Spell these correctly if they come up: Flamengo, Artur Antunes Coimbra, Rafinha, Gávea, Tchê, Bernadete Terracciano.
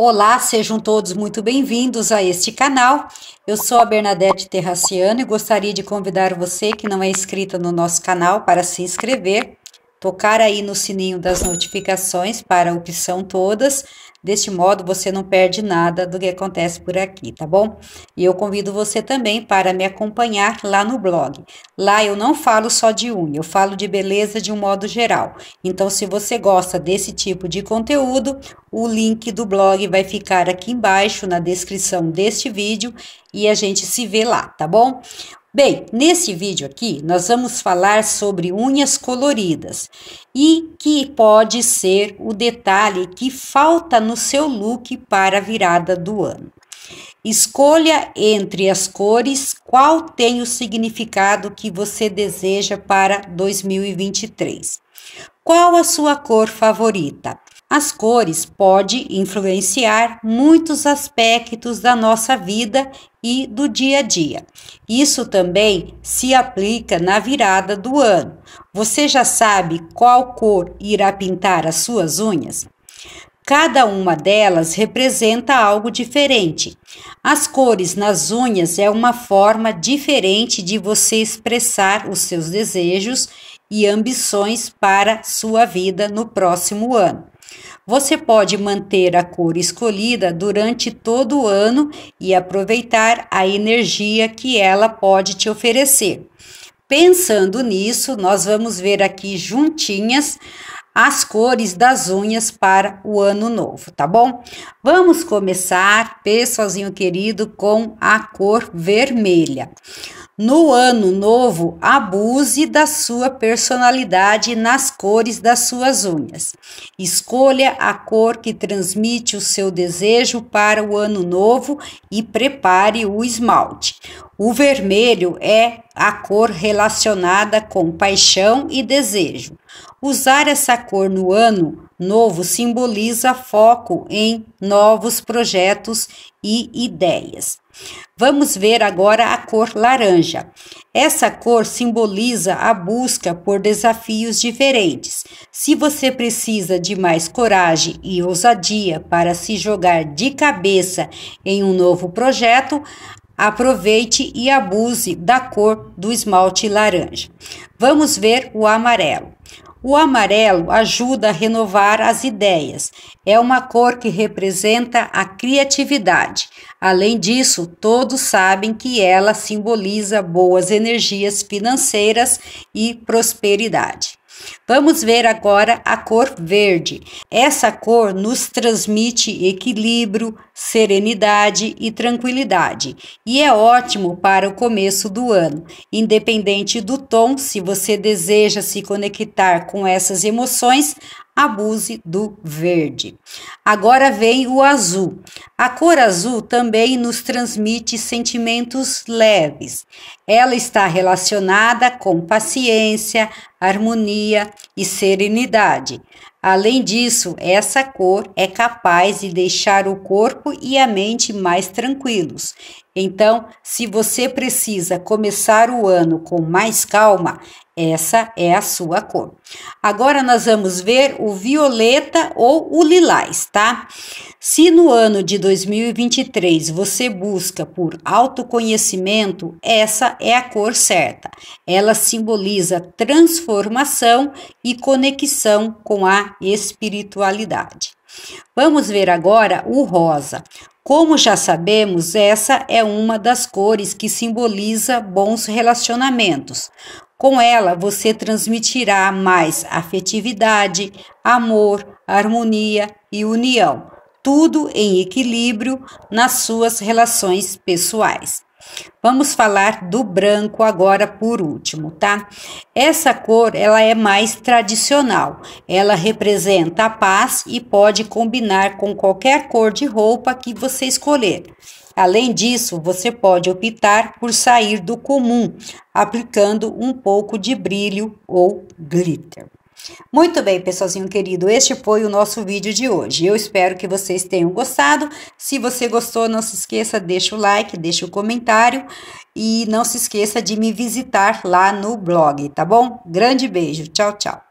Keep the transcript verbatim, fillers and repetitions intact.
Olá, sejam todos muito bem-vindos a este canal. Eu sou a Bernadete Terracciano e gostaria de convidar você que não é inscrita no nosso canal para se inscrever, tocar aí no sininho das notificações para a opção todas. Deste modo você não perde nada do que acontece por aqui, tá bom? E eu convido você também para me acompanhar lá no blog. Lá eu não falo só de unha, eu falo de beleza de um modo geral. Então, se você gosta desse tipo de conteúdo, o link do blog vai ficar aqui embaixo na descrição deste vídeo e a gente se vê lá, tá bom? Bem, nesse vídeo aqui nós vamos falar sobre unhas coloridas e que pode ser o detalhe que falta no seu look para a virada do ano. Escolha entre as cores qual tem o significado que você deseja para dois mil e vinte e três. Qual a sua cor favorita? As cores podem influenciar muitos aspectos da nossa vida e do dia a dia. Isso também se aplica na virada do ano. Você já sabe qual cor irá pintar as suas unhas? Cada uma delas representa algo diferente. As cores nas unhas é uma forma diferente de você expressar os seus desejos e ambições para sua vida no próximo ano. Você pode manter a cor escolhida durante todo o ano e aproveitar a energia que ela pode te oferecer. Pensando nisso, nós vamos ver aqui juntinhas as cores das unhas para o ano novo, tá bom? Vamos começar, pessoalzinho querido, com a cor vermelha. No ano novo, abuse da sua personalidade nas cores das suas unhas. Escolha a cor que transmite o seu desejo para o ano novo e prepare o esmalte. O vermelho é a cor relacionada com paixão e desejo. Usar essa cor no ano novo simboliza foco em novos projetos e ideias. Vamos ver agora a cor laranja. Essa cor simboliza a busca por desafios diferentes. Se você precisa de mais coragem e ousadia para se jogar de cabeça em um novo projeto, aproveite e abuse da cor do esmalte laranja. Vamos ver o amarelo. O amarelo ajuda a renovar as ideias. É uma cor que representa a criatividade. Além disso, todos sabem que ela simboliza boas energias financeiras e prosperidade. Vamos ver agora a cor verde. Essa cor nos transmite equilíbrio, serenidade e tranquilidade. E é ótimo para o começo do ano. Independente do tom, se você deseja se conectar com essas emoções, abuse do verde. Agora vem o azul. A cor azul também nos transmite sentimentos leves. Ela está relacionada com paciência, harmonia e serenidade. Além disso, essa cor é capaz de deixar o corpo e a mente mais tranquilos. Então, se você precisa começar o ano com mais calma, essa é a sua cor. Agora nós vamos ver o violeta ou o lilás, tá? Se no ano de dois mil e vinte e três você busca por autoconhecimento, essa é a cor certa. Ela simboliza transformação e conexão com a espiritualidade. Vamos ver agora o rosa. Como já sabemos, essa é uma das cores que simboliza bons relacionamentos. Com ela, você transmitirá mais afetividade, amor, harmonia e união, tudo em equilíbrio nas suas relações pessoais. Vamos falar do branco agora por último, tá? Essa cor, ela é mais tradicional. Ela representa a paz e pode combinar com qualquer cor de roupa que você escolher. Além disso, você pode optar por sair do comum, aplicando um pouco de brilho ou glitter. Muito bem, pessoalzinho querido, este foi o nosso vídeo de hoje. Eu espero que vocês tenham gostado. Se você gostou, não se esqueça, deixa o like, deixa o comentário e não se esqueça de me visitar lá no blog, tá bom? Grande beijo, tchau, tchau.